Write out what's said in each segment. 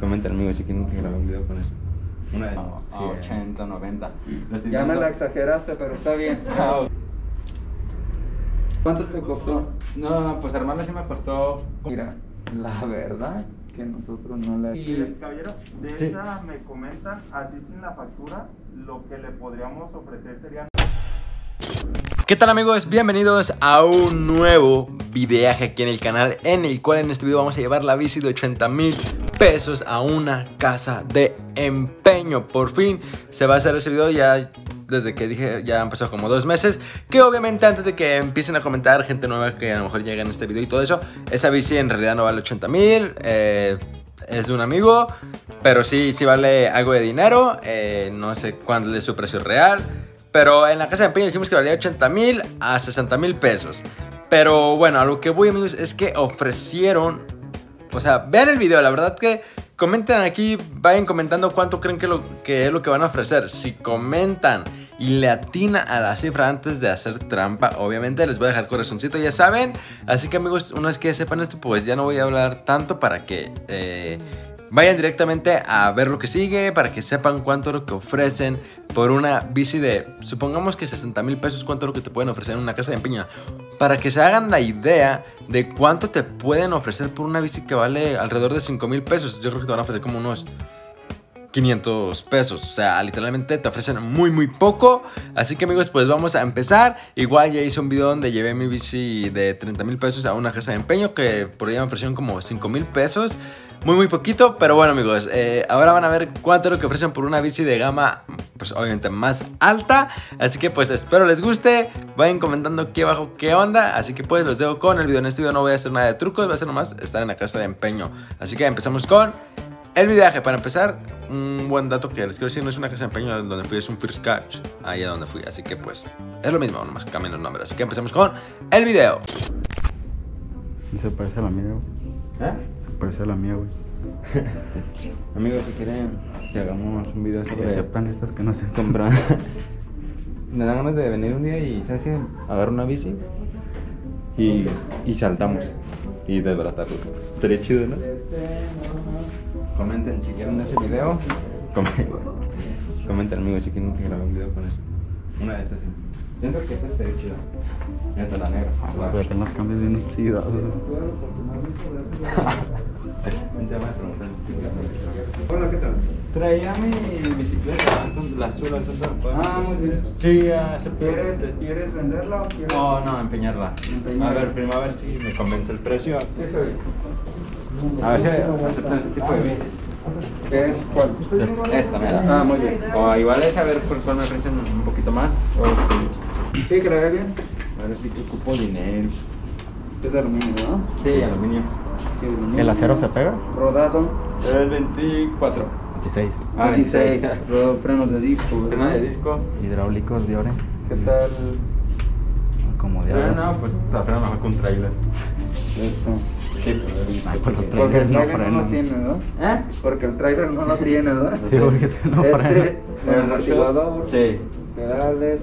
Comenta amigo si quieren que grabe un video con eso. Una de sí, 80, 90. Ya me la exageraste, pero está bien. ¿Cuánto te costó? No, pues armarla sí me costó. Mira, la verdad que nosotros no la... Y caballero, de sí. Esa me comentan, a ti sin la factura, lo que le podríamos ofrecer sería... ¿Qué tal amigos? Bienvenidos a un nuevo videaje aquí en el canal, en el cual en este video vamos a llevar la bici de 80,000 pesos a una casa de empeño. Por fin se va a hacer ese video, ya desde que dije, ya han pasado como 2 meses. Que obviamente antes de que empiecen a comentar gente nueva que a lo mejor llega en este video y todo eso, esa bici en realidad no vale 80,000, es de un amigo, pero sí vale algo de dinero, no sé cuánto es su precio real. Pero en la casa de empeño dijimos que valía 80,000 a 60,000 pesos. Pero bueno, a lo que voy amigos es que ofrecieron... O sea, vean el video, la verdad que comenten aquí, vayan comentando cuánto creen que es lo que van a ofrecer. Si comentan y le atina a la cifra antes de hacer trampa, obviamente les voy a dejar corazoncito, ya saben. Así que amigos, una vez que sepan esto, pues ya no voy a hablar tanto para que... vayan directamente a ver lo que sigue para que sepan cuánto es lo que ofrecen por una bici de, supongamos que 60,000 pesos, cuánto es lo que te pueden ofrecer en una casa de empeño. Para que se hagan la idea de cuánto te pueden ofrecer por una bici que vale alrededor de 5,000 pesos. Yo creo que te van a ofrecer como unos 500 pesos, o sea, literalmente te ofrecen muy poco. Así que amigos, pues vamos a empezar. Igual ya hice un video donde llevé mi bici de 30,000 pesos a una casa de empeño que por ahí me ofrecieron como 5,000 pesos. Muy poquito, pero bueno amigos, ahora van a ver cuánto es lo que ofrecen por una bici de gama, pues obviamente más alta. Así que pues espero les guste, vayan comentando aquí abajo qué onda. Así que pues los dejo con el video, en este video no voy a hacer nada de trucos, va a ser nomás estar en la casa de empeño. Así que empezamos con el videaje. Para empezar, un buen dato que les quiero decir, no es una casa de empeño donde fui, es un First Cash, ahí a donde fui. Así que pues es lo mismo, nomás cambian los nombres. Así que empezamos con el video. Se parece a la mía, güey. ¿Eh? Parece la mía, güey. Amigos, si quieren que hagamos un video sobre... Que sepan estas que no se compran. Me dan ganas de venir un día y, ¿sabes qué? Agarrar una bici y saltamos y desbaratarlo. Estaría chido, ¿no? Comenten si quieren ese video. Comenten, amigos, si quieren que grabe un video con eso. Una de esas, sí. Siento que esta estaría chida. Esta es la negra. La verdad, en los cambios bien oxidados. Hola, ¿qué tal? Traía mi bicicleta, la azul, entonces la puedo... Ah, muy bien. Sí, se puede. ¿Quieres venderla o quieres...? No, empeñarla. A ver, primero a ver si me convence el precio. Sí, sí. A ver si aceptan este tipo de bici. ¿Qué es? ¿Cuál? Esta me da. Ah, muy bien. O igual es, a ver, por favor me ofrecen un poquito más. Sí, que la vea bien. A ver si te ocupo dinero. Es de aluminio, ¿no? Sí, aluminio. ¿El acero se pega? Rodado. Es 24. 26. Ah, 26. Rodado, frenos de disco, ¿verdad? Frenos de disco. Hidráulicos de ore. ¿Qué tal? Como de ore. No, pues la frena mejor con trailer. Eso. Sí, porque el trailer no tiene, ¿no? ¿Eh? Porque el trailer no lo tiene, ¿no? Sí, porque no frena. El amortiguador. Sí. Pedales.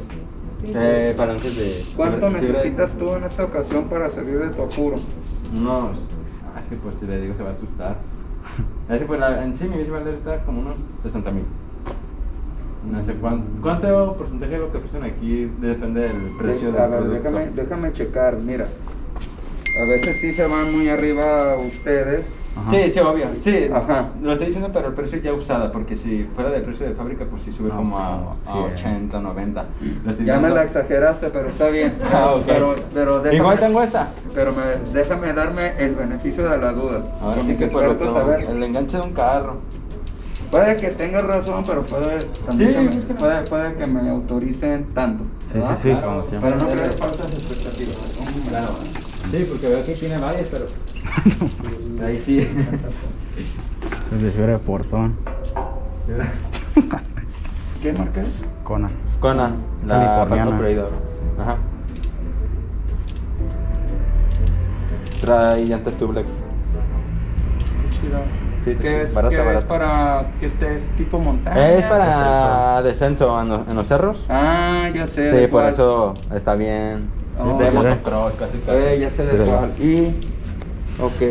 Balances de... ¿Cuánto necesitas tú en esta ocasión para salir de tu apuro? No, es que pues si le digo se va a asustar. Es que pues en sí mi bici va a estar como unos 60,000. No sé cuánto porcentaje de lo que ofrecen aquí depende del precio. A ver, déjame checar, mira. A veces sí se van muy arriba ustedes. Ajá. Sí, obvio, sí, ajá. Lo estoy diciendo, pero el precio ya usada, porque si fuera del precio de fábrica, pues sí sube como a 80, 90. Lo estoy ya me la exageraste, pero está bien. Okay. Pero déjame, igual tengo esta. Pero déjame darme el beneficio de la duda. Ahora sí que puedo saber. El enganche de un carro. Puede que tenga razón, pero puede que me autoricen tanto. Sí, ¿verdad? Sí, claro, sí. Pero no creo que faltas expectativas. Claro. Sí, porque veo que tiene varias, pero... Ahí sí. Se refiere a portón. ¿Qué marca es? Kona. Kona, la californiana. Ajá. Trae llantas tubeless. Qué chido. Sí, ¿Qué es para que estés tipo montaña? Es para descenso en los cerros. Ah, ya sé. Sí, por eso está bien. Sí, de motocross, casi. Ya sé de cuál. Y... Ok.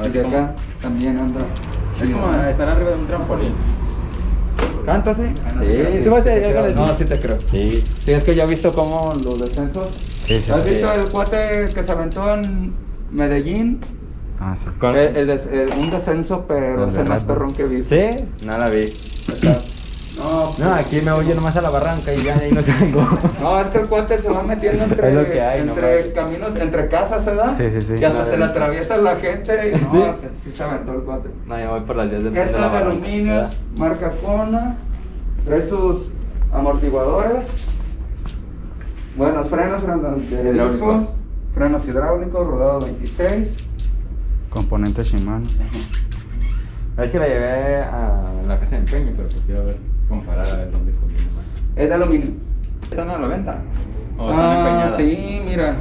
Hacia acá también anda. Es como estar arriba de un trampolín. ¿Cántase? Sí, súbase, ya. No, sí te creo. Sí. Sí, es que yo he visto como los descensos. Sí, sí. ¿Has visto el cuate que se aventó en Medellín? Ah, sí. Un descenso, pero es el más perrón que he visto. ¿Sí? No la vi. No, pues, no, aquí me voy yo nomás a la barranca y ya ahí no salgo. No, es que el cuate se va metiendo entre, hay, entre caminos, entre casas, ¿verdad? Sí, sí, sí. Y hasta se le atraviesa la gente y no, ¿sí? Se aventó el cuate. No, yo voy por las 10 del piso. Estas de aluminio, marca Kona, trae sus amortiguadores, buenos frenos, frenos de discos, frenos hidráulicos, rodado 26. Componente Shimano. Ajá. Es que la llevé a la casa de empeño, pero pues quiero ver. Comparar a ver dónde conviene más. Es de aluminio. ¿Están a la venta? ¿O están empeñadas? Sí, mira.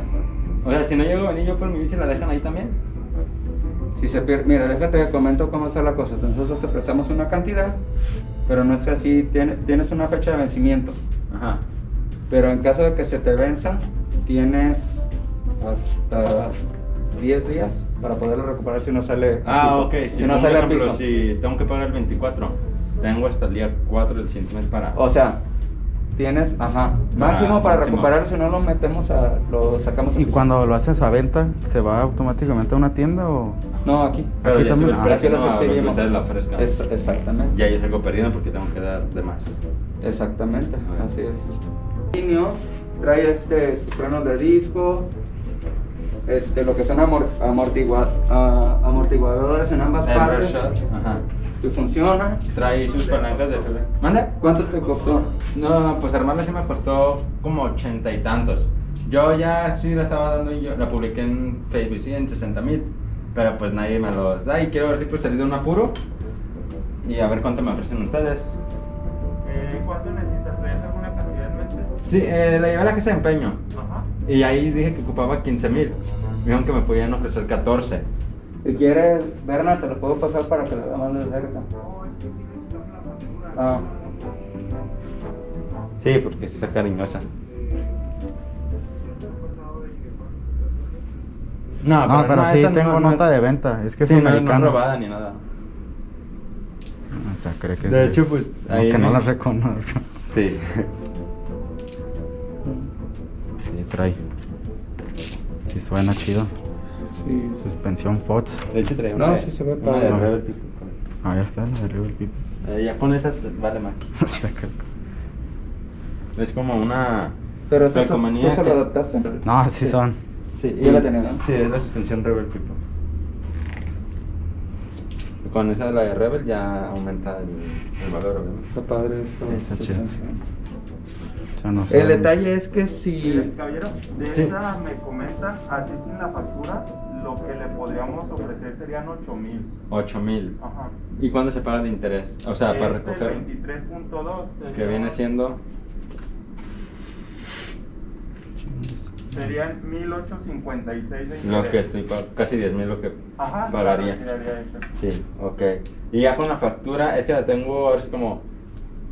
O sea, si no llego a venir yo por mi bici, ¿la dejan ahí también? Si se pierde, mira, déjate que comento cómo está la cosa. Nosotros te prestamos una cantidad, pero no es así, tienes una fecha de vencimiento. Ajá. Pero en caso de que se te venza, tienes hasta 10 días para poderlo recuperar si no sale. Ah, ok. Si no sale al piso. Si tengo que pagar el 24. Tengo hasta el día 4 del siguiente mes para... O sea, tienes, ajá, máximo para recuperar, si no lo metemos a... lo sacamos. ¿Y cuando lo haces a venta, se va automáticamente a una tienda o...? No, aquí. Pero aquí también, pero aquí los exhibimos. La fresca. Exactamente. Ya yo salgo perdido porque tengo que dar de más. Exactamente, así es. Niño, trae sus frenos de disco, lo que son amortiguadores en ambas partes. Ajá. Funciona. Trae sus palancas de tele. ¿Manda? ¿Cuánto te costó? No, pues armarla sí me costó como 80 y tantos. Yo ya sí la estaba dando y yo la publiqué en Facebook, sí, en 60,000. Pero pues nadie me los da y quiero ver si pues salir de un apuro. Y a ver cuánto me ofrecen ustedes. ¿Cuánto necesitas? ¿Traes alguna cantidad en mente? Sí, la llevé a la casa de empeño. Ajá. Y ahí dije que ocupaba 15,000. Vieron que me podían ofrecer 14. Si quieres, Berna, te lo puedo pasar para que lo mandes cerca. Ah. Sí, porque está cariñosa. No, pero sí tengo nota de venta. Es que es americana. No es robada ni nada. De hecho, pues... aunque no la reconozco. Sí. Sí, trae. Sí, suena chido. Sí. Suspensión FOTS. De hecho trae una. No, sí se ve para de Rebel People. Ah, ya está, la de Rebel People. Ya con esas vale más. Es como una... Pero esa se la adaptaste. No, así son. Sí, ya la tenés, ¿no? Sí, es la suspensión Rebel People. Con esa de la de Rebel ya aumenta el valor, obviamente. Está padre esto. Está chido. No, el detalle es que si... Caballero, de esta me comentan, así sin la factura, lo que le podríamos ofrecer serían 8,000. 8,000. Ajá. ¿Y cuándo se paga de interés? O sea, para recoger... 23.2. Que viene siendo... Serían 1,856 de interés. Lo que estoy casi 10,000 lo que pagaría. Sí, ok. Y ya con la factura, es que la tengo, ahora es como...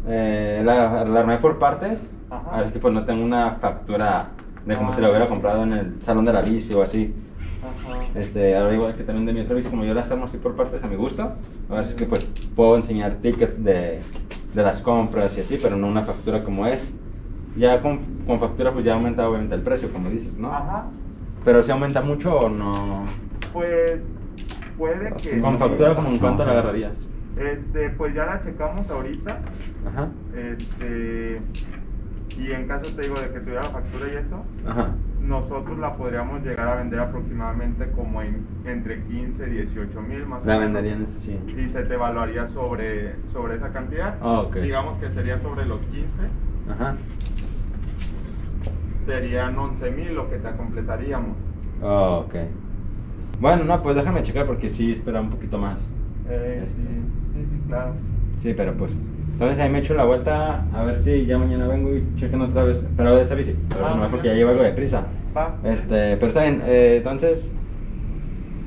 la armé por partes. Ajá. Así que pues no tengo una factura de como si la hubiera comprado en el salón de la bici o así. Ajá. Ahora igual que también de mi otra bici, como yo las armo así por partes a mi gusto, ahora sí que pues puedo enseñar tickets de las compras y así, pero no una factura como es. Ya con factura pues ya aumenta obviamente el precio, como dices, ¿no? Ajá. Pero si aumenta mucho o no... Pues puede que... Con factura como en cuánto la agarrarías. Pues ya la checamos ahorita. Ajá. Y en caso, te digo, de que tuviera la factura y eso, ajá, nosotros la podríamos llegar a vender aproximadamente como entre 15 y 18,000 más o menos. La venderían eso, sí. Y se te evaluaría sobre esa cantidad. Oh, okay. Digamos que sería sobre los 15. Ajá. Serían 11,000 lo que te completaríamos. Oh, ok. Bueno, no, pues déjame checar porque sí espera un poquito más. Sí, claro. Sí, pero pues... Entonces ahí me echo la vuelta, a ver si ya mañana vengo y chequen otra vez, pero de esta bici, pero no es porque ya llevo algo de prisa. Pero está bien, entonces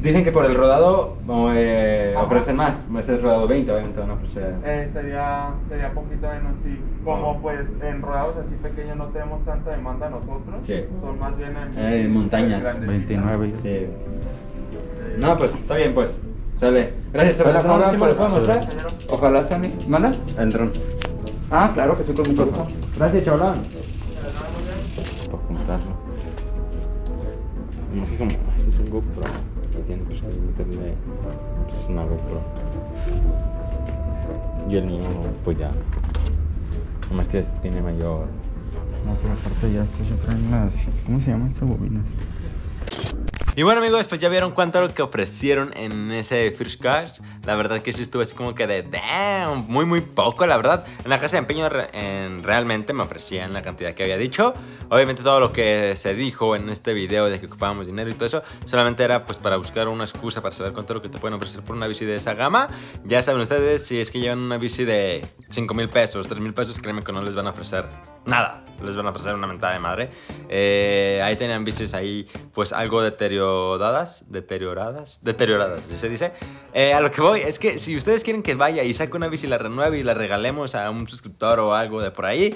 dicen que por el rodado ofrecen más, es el rodado 20, obviamente van a ofrecer. Sería poquito menos, sí. Como pues en rodados así pequeños no tenemos tanta demanda nosotros, sí, son más bien en montañas. 29. Sí. No, pues está bien, pues. Sale. Gracias, Sebas. Ahora sí me lo puedo mostrar. Ojalá sea mi. ¿Manda? El dron. Ah, claro que sí, con mucho gusto. Gracias, chaval. Para juntarlo. No sé cómo. Esto es un GoPro. Que tiene que meterle. Es una GoPro. Y el mío, pues ya. Nomás que este tiene mayor. No, pero aparte ya estas ya traen las. ¿Cómo se llaman estas bobinas? Y bueno amigos, pues ya vieron cuánto que ofrecieron en ese First Cash. La verdad que sí estuve así como que de damn, muy poco la verdad. En la casa de empeño realmente me ofrecían la cantidad que había dicho. Obviamente todo lo que se dijo en este video de que ocupábamos dinero y todo eso solamente era pues para buscar una excusa para saber cuánto es lo que te pueden ofrecer por una bici de esa gama. Ya saben ustedes, si es que llevan una bici de 5,000 pesos, 3,000 pesos, créeme que no les van a ofrecer nada, les van a ofrecer una mentada de madre. Ahí tenían bicis ahí pues algo deterioradas, así se dice. A lo que voy es que si ustedes quieren que vaya y saque una bici y la renueve y la regalemos a un suscriptor o algo de por ahí,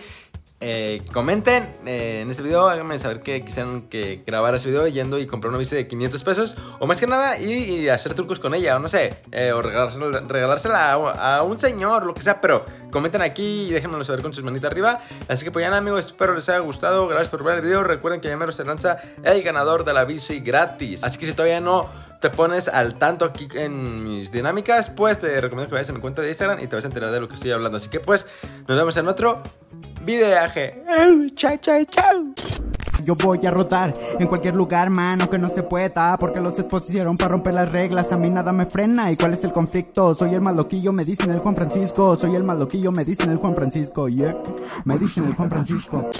comenten en este video, háganme saber que quisieran que grabara ese video yendo y comprar una bici de 500 pesos o más que nada y hacer trucos con ella o no sé, o regalársela a un señor, lo que sea, pero comenten aquí y déjenmelo saber con sus manitas arriba. Así que pues ya nada amigos, espero les haya gustado, gracias por ver el video, recuerden que ya mero se lanza el ganador de la bici gratis, así que si todavía no te pones al tanto aquí en mis dinámicas, pues te recomiendo que vayas a mi cuenta de Instagram y te vas a enterar de lo que estoy hablando, así que pues nos vemos en otro videaje. Chao, chao, chao. Yo voy a rodar en cualquier lugar, mano, que no se pueda, porque los expusieron para romper las reglas, a mí nada me frena. ¿Y cuál es el conflicto? Soy el más loquillo, me dicen el Juan Francisco. Soy el más loquillo, me dicen el Juan Francisco. Yeah, me dicen el Juan Francisco.